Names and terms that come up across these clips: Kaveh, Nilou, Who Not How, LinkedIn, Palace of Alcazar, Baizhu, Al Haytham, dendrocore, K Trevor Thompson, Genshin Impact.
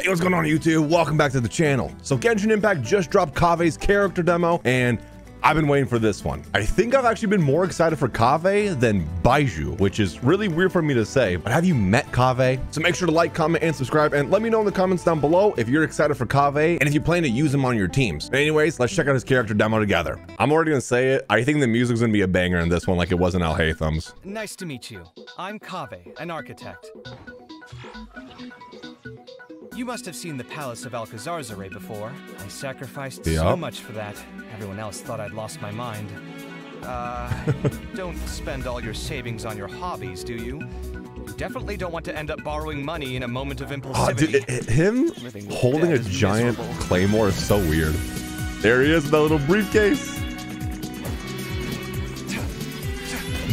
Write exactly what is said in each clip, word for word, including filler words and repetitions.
Hey, what's going on YouTube? Welcome back to the channel. So Genshin Impact just dropped Kaveh's character demo, and I've been waiting for this one. I think I've actually been more excited for Kaveh than Baizhu, which is really weird for me to say, but have you met Kaveh? So make sure to like, comment, and subscribe, and let me know in the comments down below if you're excited for Kaveh and if you plan to use him on your teams. But anyways, let's check out his character demo together. I'm already gonna say it. I think the music's gonna be a banger in this one like it was in Al Haytham's. Nice to meet you. I'm Kaveh, an architect. You must have seen the Palace of Alcazar's array before. I sacrificed yep. so much for that. Everyone else thought I'd lost my mind. Uh, don't spend all your savings on your hobbies, do you? You definitely don't want to end up borrowing money in a moment of impulsivity. Oh, dude, it, it, him holding a giant miserable. claymore is so weird. There he is with that little briefcase.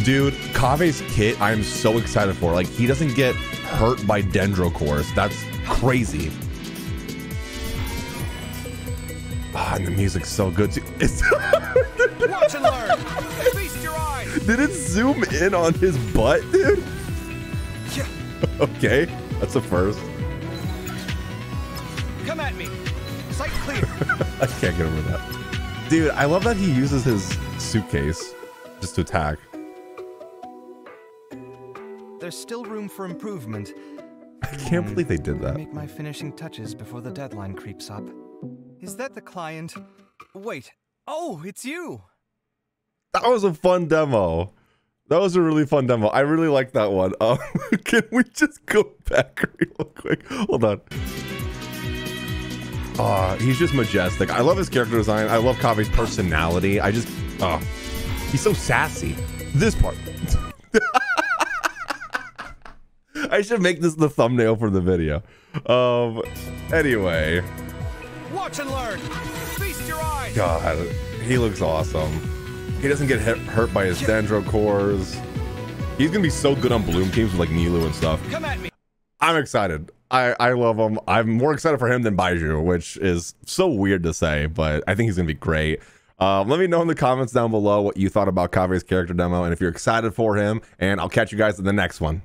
Dude, Kaveh's kit, I am so excited for. Like, he doesn't get hurt by dendrocores. That's crazy. Ah, and the music's so good too. It's Watch and learn. Feast your eyes. Did it zoom in on his butt, dude? Yeah. Okay, that's the first. Come at me. Sight clear. I can't get over that. Dude, I love that he uses his suitcase just to attack. There's still room for improvement. I can't believe they did that. Make my finishing touches before the deadline creeps up. Is that the client? Wait. Oh, it's you. That was a fun demo. That was a really fun demo. I really like that one. Um, can we just go back real quick? Hold on. Uh, he's just majestic. I love his character design. I love Kaveh's personality. I just... Uh, he's so sassy. This part. I should make this the thumbnail for the video. Um, anyway. Watch and learn. Feast your eyes. God, he looks awesome. He doesn't get hit, hurt by his dendrocores. He's gonna be so good on Bloom teams with like Nilou and stuff. Come at me. I'm excited. I, I love him. I'm more excited for him than Baizhu, which is so weird to say, but I think he's gonna be great. Uh, let me know in the comments down below what you thought about Kaveh's character demo and if you're excited for him, and I'll catch you guys in the next one.